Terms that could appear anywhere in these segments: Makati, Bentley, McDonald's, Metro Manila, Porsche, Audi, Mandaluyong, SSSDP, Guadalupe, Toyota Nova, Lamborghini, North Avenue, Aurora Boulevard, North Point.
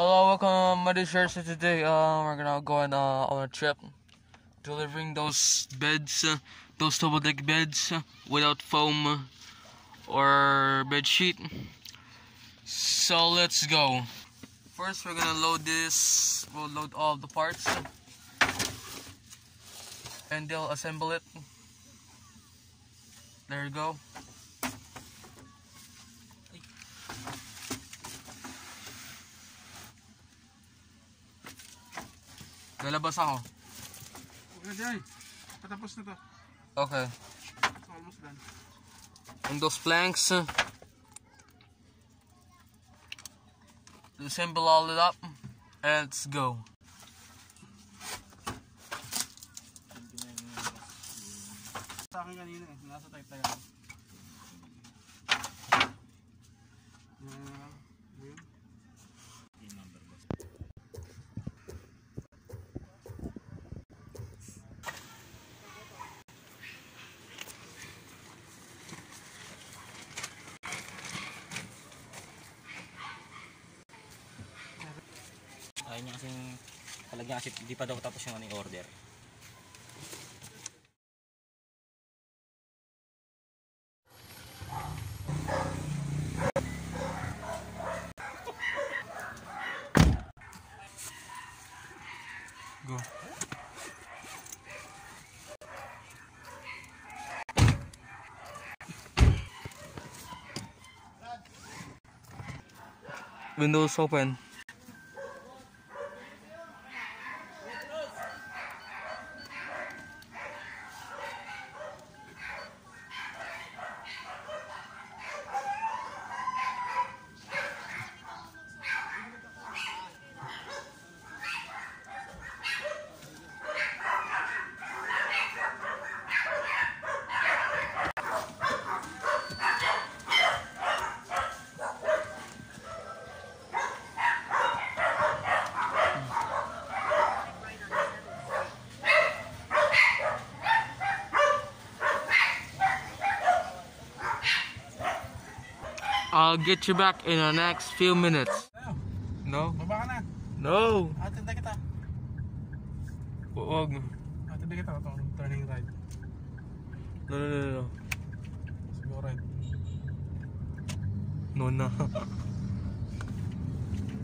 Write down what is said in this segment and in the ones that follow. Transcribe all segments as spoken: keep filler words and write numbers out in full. Hello, welcome my dear shares. So today uh, we're gonna go on, uh, on a trip delivering those beds, uh, those double deck beds uh, without foam or bed sheet. So let's go. First we're gonna load this, we'll load all the parts and they'll assemble it. There you go. Lalabas ako. Okay, Jay. Patapos na to. Okay. It's almost done. And those planks. Uh, assemble all it up. And let's go. Sa akin kanina eh. Nasa type tayo. Ayaw niya kasing halagyan kasi hindi pa daw tapos yung aning order. Go. Windows open. I'll get you back in the next few minutes. No? No! Atintay kita. Huwag. Atintay kita. Turning right. No, no, no, no. Let's go right. No, no.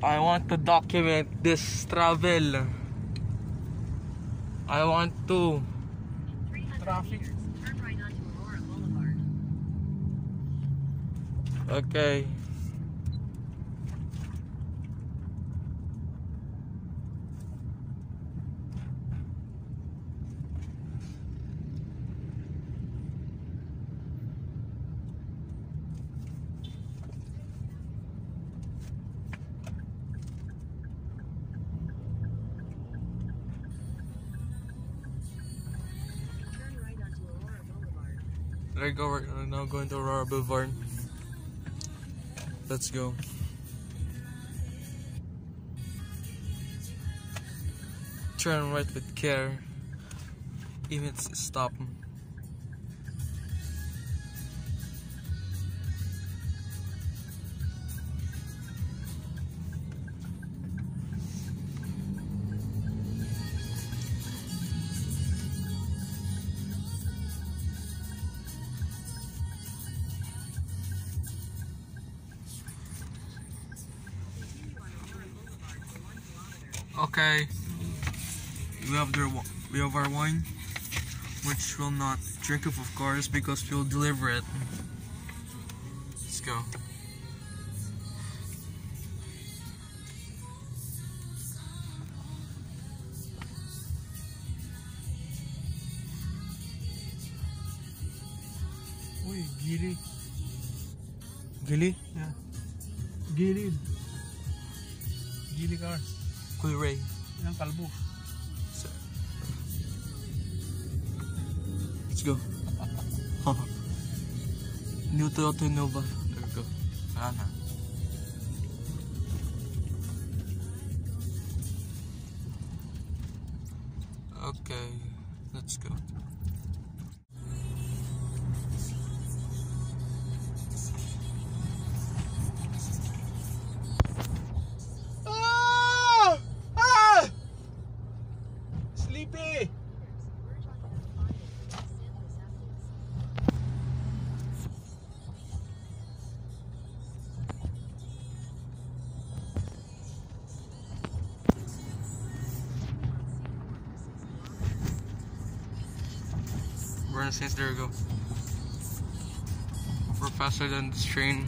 I want to document this travel. I want to. Traffic. Okay. Turn right onto Aurora Boulevard. There you go, we're now going to Aurora Boulevard. Let's go. Turn right with care. Even stop. Okay, we have their we have our wine, which will not drink up, of course, because we'll deliver it. Let's go. Uy, gili. Gili? Yeah. Gili. Gili cars. Kulray. Yan ang kalbo. Let's go. New Toyota Nova. There we go. Ana. Okay. Let's go. Ah! ever since there we go. We're faster than this train.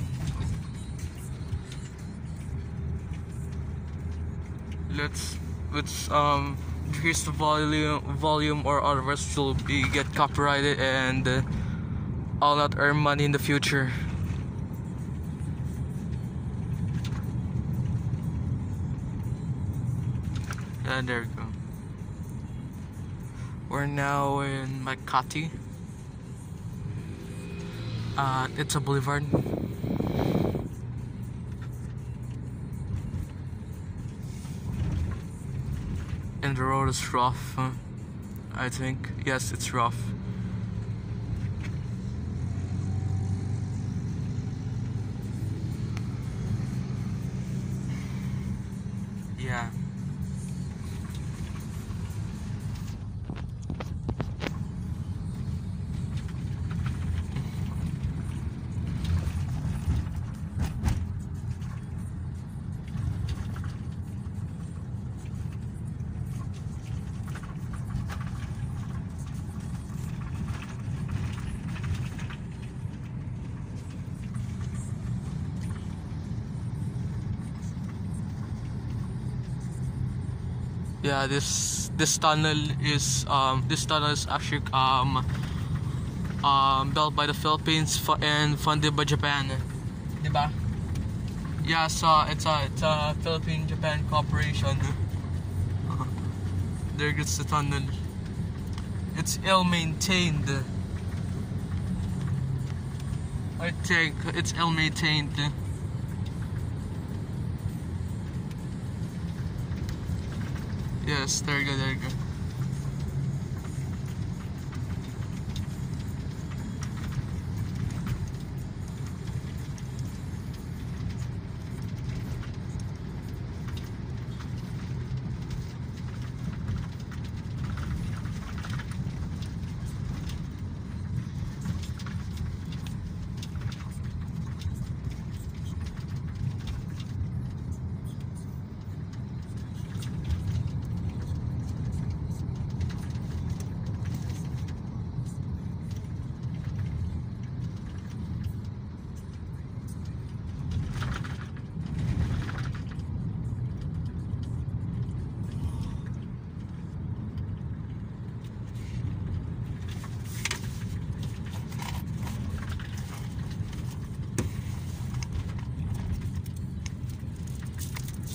Let's let's um increase the volume volume or otherwise it'll be get copyrighted and uh, I'll not earn money in the future. And there we go. We're now in Makati. Uh, it's a boulevard. And the road is rough, huh? I think. Yes, it's rough. Yeah. Yeah, this this tunnel is um this tunnel is actually um um built by the Philippines and funded by Japan, diba? Yeah, so it's a it's a Philippine-Japan cooperation. There goes the tunnel. It's ill maintained. I think it's ill maintained. Yes, there you go, there you go.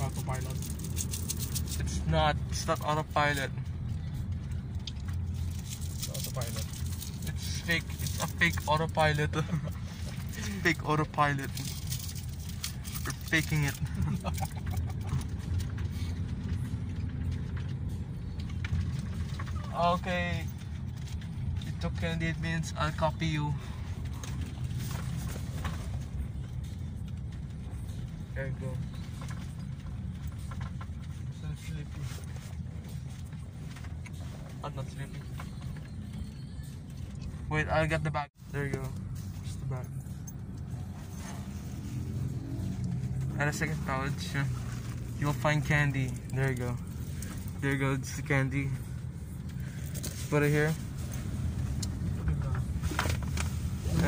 Autopilot. It's not. It's not autopilot. It's autopilot. It's fake. It's a fake autopilot. It's fake autopilot. We're faking it. Okay. It took twenty-eight minutes. I'll copy you. There you go. I'm not sleeping. Wait, I'll get the bag. There you go. Just the bag. At a second college, you'll find candy. There you go. There you go. It's the candy. Let's put it here. And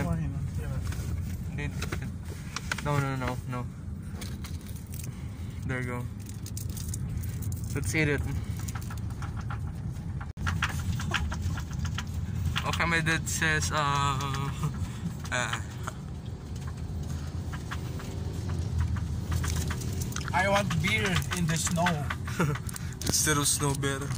no, no, no, no. There you go. Let's eat it. Okay, my dad says, uh, uh, I want beer in the snow. Instead of snow, better.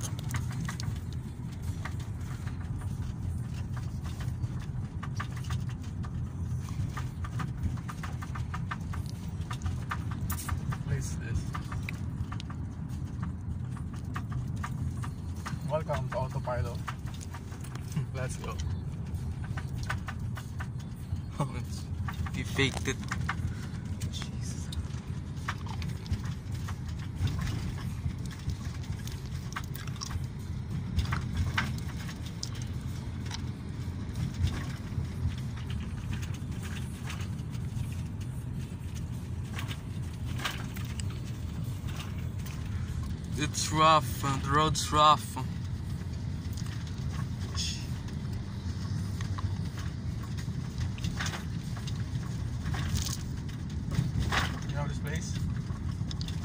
Welcome to Autopilot. Let's go. You faked it. Jesus. It's rough. The road's rough.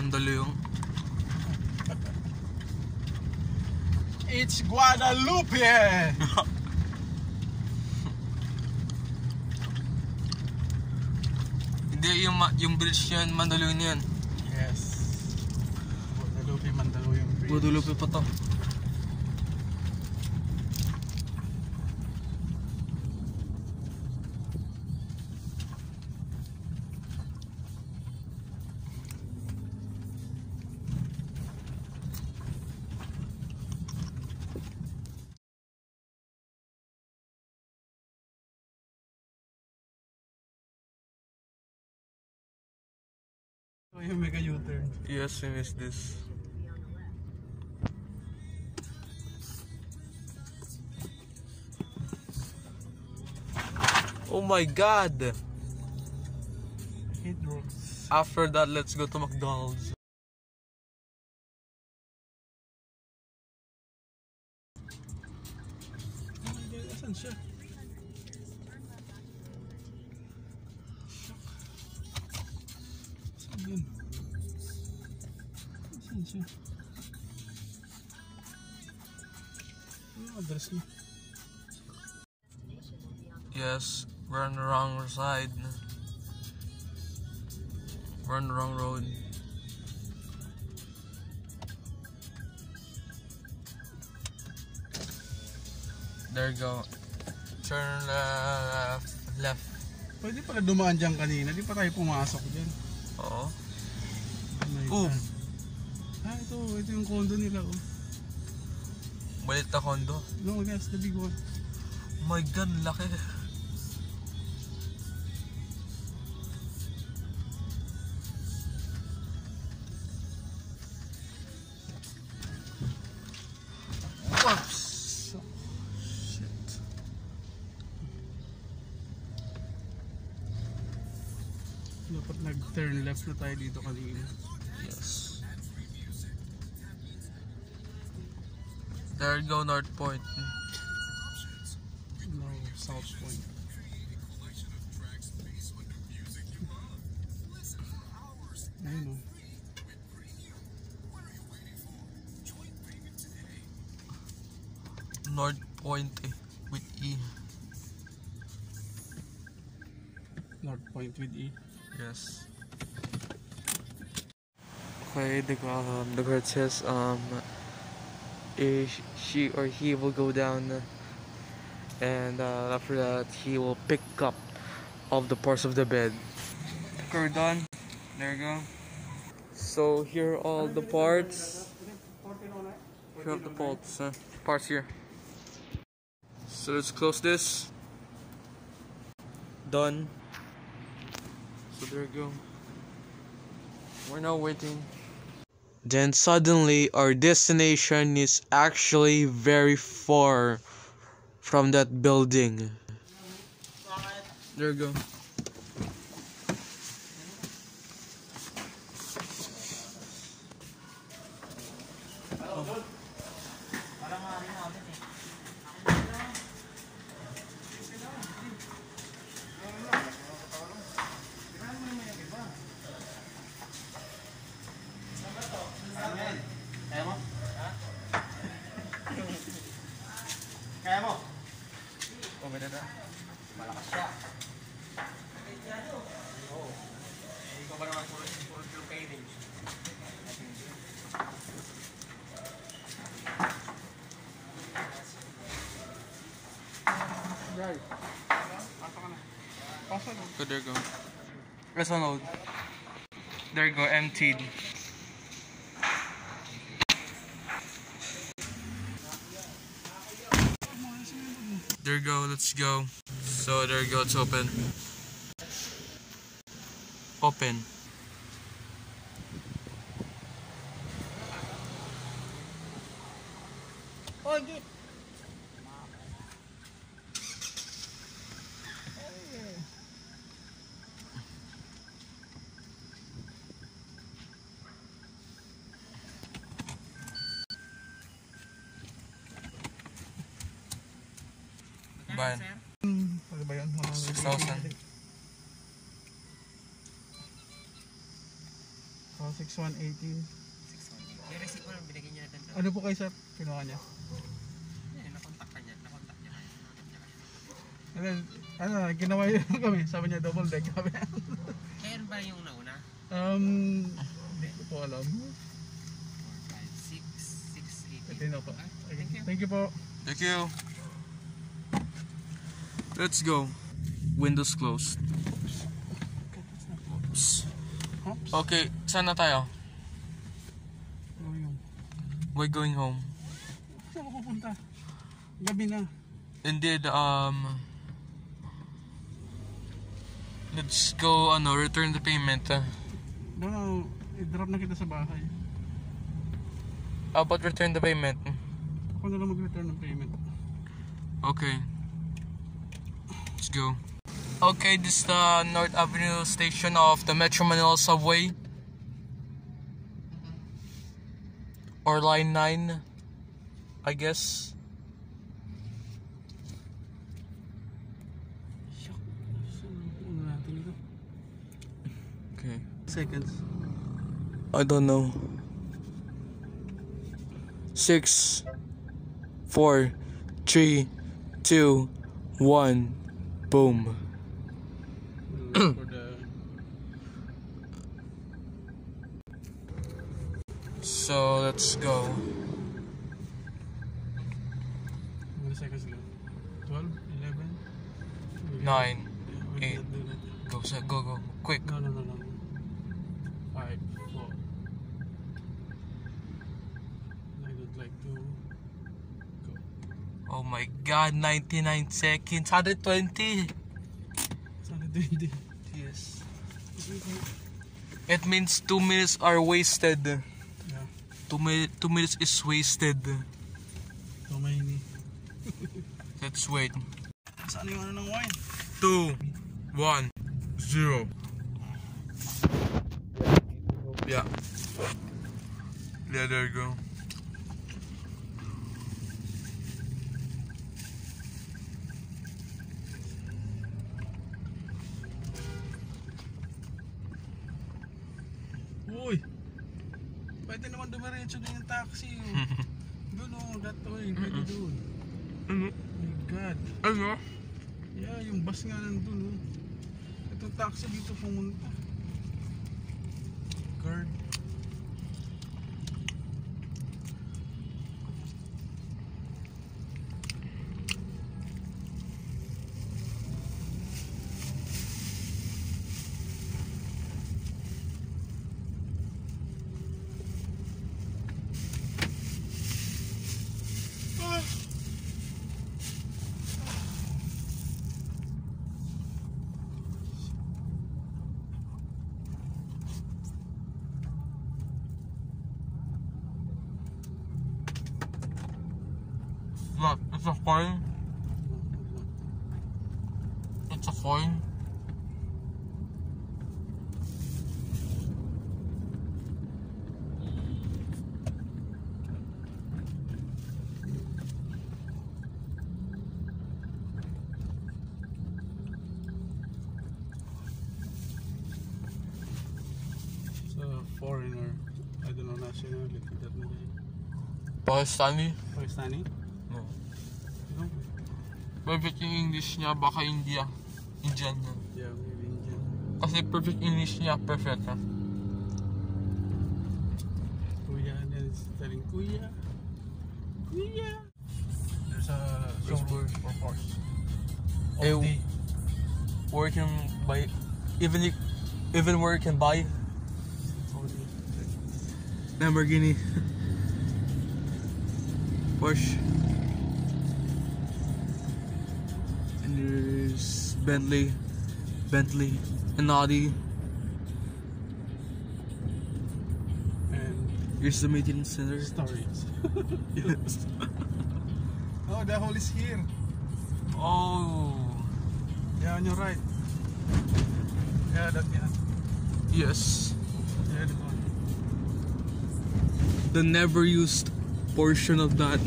Mandaluyong. It's Guadalupe. Hindi, yung, yung bridge yun, Mandaluyong yun. Yes. Guadalupe, Mandaluyong bridge. Guadalupe pa to. You make a U-turn. Yes, I missed this. Oh my god! Hit rocks. After that, let's go to McDonald's. Oh my god, asan siya? Yun. Saan siya? Ano yung address niya? Yes, we're on the wrong side. We're on the wrong road. There you go. Turn left. Left. Pwede pala dumaan dyan kanina. Di pa tayo pumasok dyan. Oo. Oh. Oof. Ah, ito. Ito yung condo nila. Oh. Malit na condo? No, that's the big one. Oh my god, laki. Whoops. Oh, shit. Dapat nag-turn left na tayo dito kanina. Yes. There you go, North Point. No, South Point. I know. North Point eh, with E. North Point with E. Yes. Okay, the um, the card says um if she or he will go down, and uh, after that he will pick up of the parts of the bed. We're done. There you go. So here are all the parts. Here are the parts. Uh, parts here. So let's close this. Done. So there you go. We're now waiting. Then suddenly our destination is actually very far from that building. There you go. Oh. So there you go. Let's unload. There you go, emptied. There you go, let's go. So there you go, it's open. Open. Oh, dude. six thousand. six one eight zero. May receipt ko lang, binigyan niya natin. Ano po kayo sir? Kinuha niya? Eh, nakontak ka niya. Nakontak niya. Nakontak niya. And then, ano, ginawa niya kami. Sabi niya double deck kami. Kailan ba yung nauna? Um, hindi po alam. four, five, six, six, eight. Thank you po. Thank you. Let's go. Windows closed. Oops. Okay, saan na tayo? We're going home. Saan ako pupunta? Gabi na. And then, um... let's go, ano, return the payment. Uh. No, no, i-drop na kita sa bahay. How about return the payment? Ako na lang mag-return ng payment. Okay. Let's go. Okay, this is the North Avenue station of the Metro Manila subway. Or line nine, I guess. Okay. Seconds. I don't know. Six, four, three, two, one, boom. So let's go. How many seconds left? twelve, eleven, nine, eight. Go, go, go. Quick. No, no, no, no. five, four. I don't like to go. Oh my god, ninety-nine seconds. one hundred twenty. one hundred twenty. Yes. It means two minutes are wasted. Two, mi two minutes is wasted. So many. Let's wait. Saan yung ano ng wine? Two, one, zero. Yeah. Yeah, there you go. Pwede naman dumiretso din yung taxi. Doon o, that way. Pwede doon. Ano? My God. Ano? Yeah, yung bus nga nandun o. Itong taxi dito pumunta. Guard. It's a coin. It's a coin. It's a foreigner. I don't know nationality. Pakistani. Pakistani. Perfect yung English niya, baka India. Indian niya. Yeah, maybe Indian. Kasi perfect English niya, perfect ha. Kuya, and it's telling Kuya. Kuya! There's a showroom for Porsche. Audi. Where you can buy, even, you, even where you can buy. Audi. Lamborghini. Porsche. There's Bentley, Bentley, and Audi. And here's the meeting center. Stories. Yes. Oh, the hole is here. Oh. Yeah, on your right. Yeah, that yeah. Yes. Yeah, that one. The never used portion of that.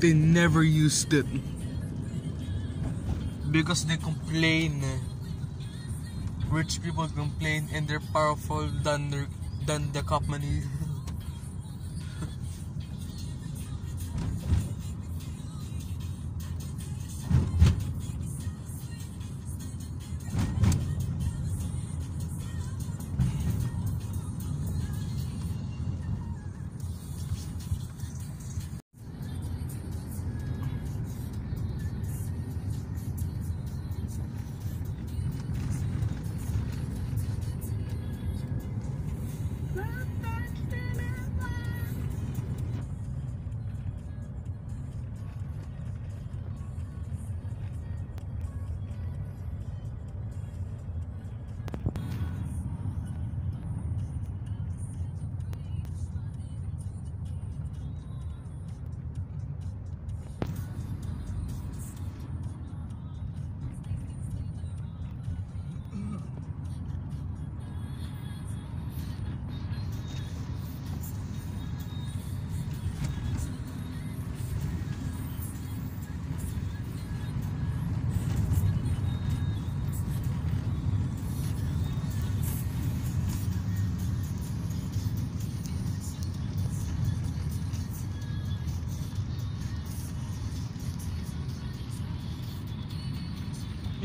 They never used it. Because they complain rich people complain and they're powerful than their, than the company.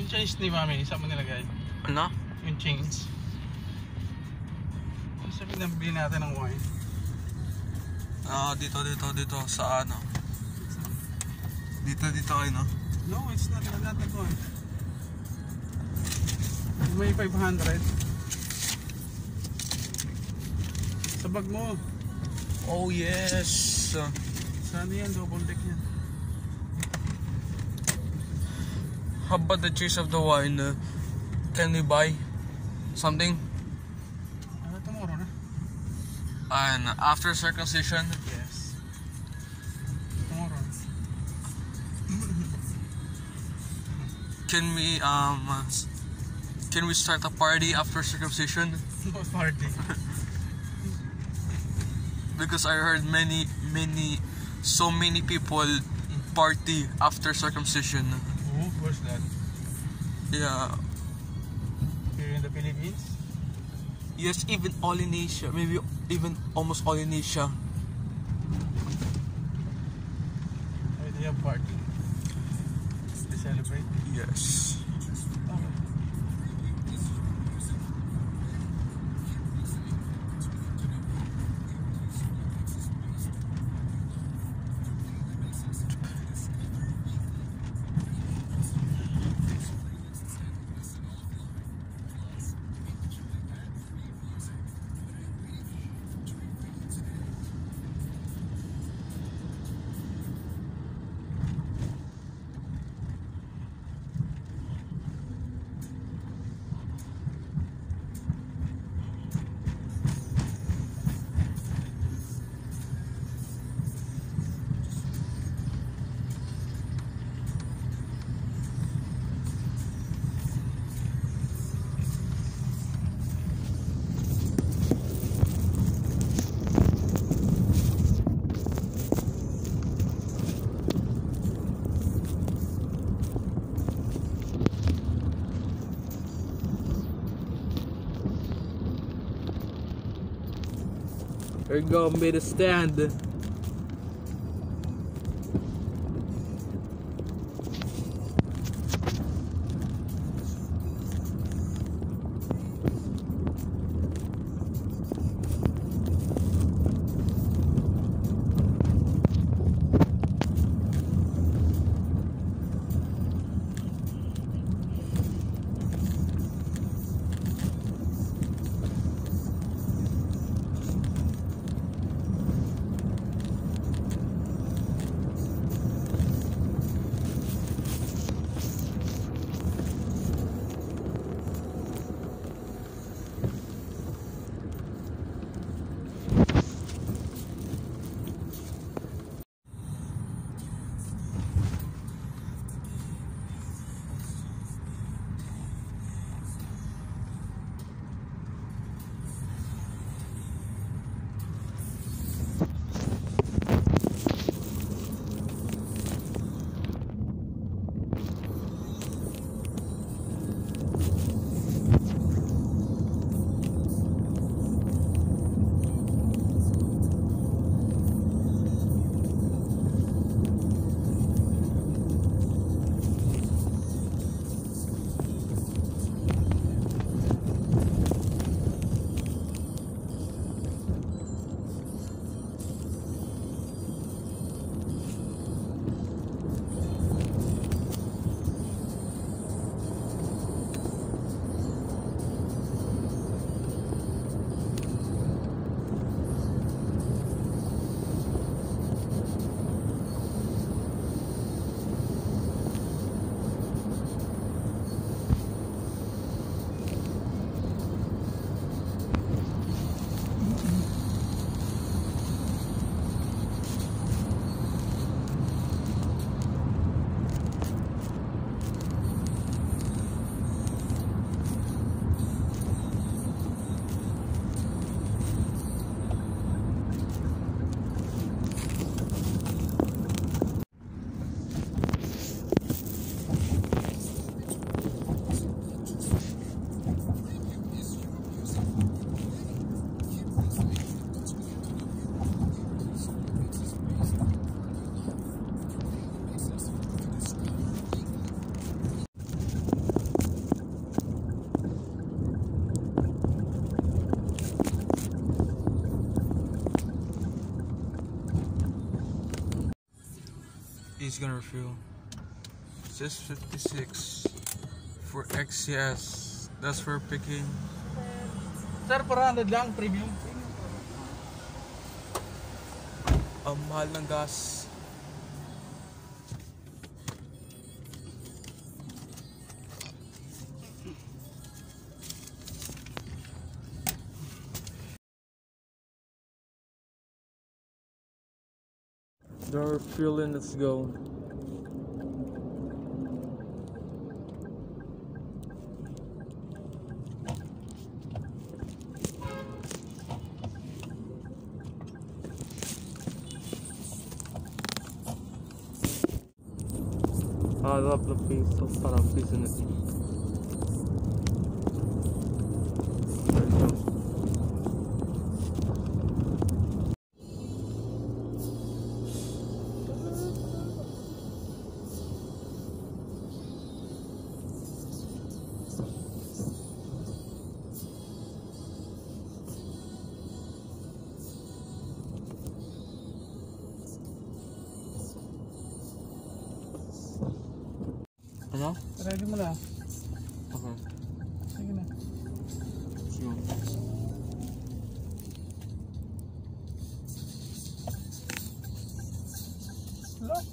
Change ni Mami, saan mo nilagay? Ano? Yung change. Sabi na bilhin natin ng wine. Ah, dito, dito, dito. Sa ano? Dito, dito kayo, no? No, it's not. Not that one. May five hundred. Sa bag mo. Oh, yes. Saan yan? Double deck yan. How about the choice of the wine? Uh, can we buy something? Uh, tomorrow, na? And after circumcision? Yes. Tomorrow. Can we um? Can we start a party after circumcision? No party. Because I heard many, many, so many people party after circumcision. Where's that? Yeah. Here in the Philippines? Yes, even all in Asia. Maybe even almost all in Asia. Hey, they have party. They celebrate? Yes. Oh. We're gonna make a stand. she's gonna refuel. six fifty-six for X C S. That's for picking. Sir, four hundred lang premium. Ang um, mahal ng gas. Door fueling, let's go. I love the piece of stuff, isn't it? Ano? Ready mo na. Okay. Sige na. Sige. Look.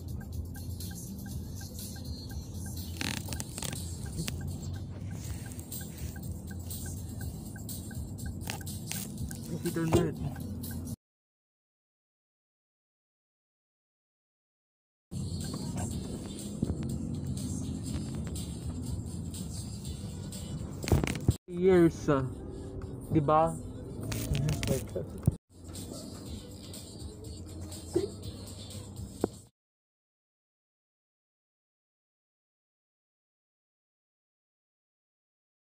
Computer nerd. Years, uh, diba? Just like that.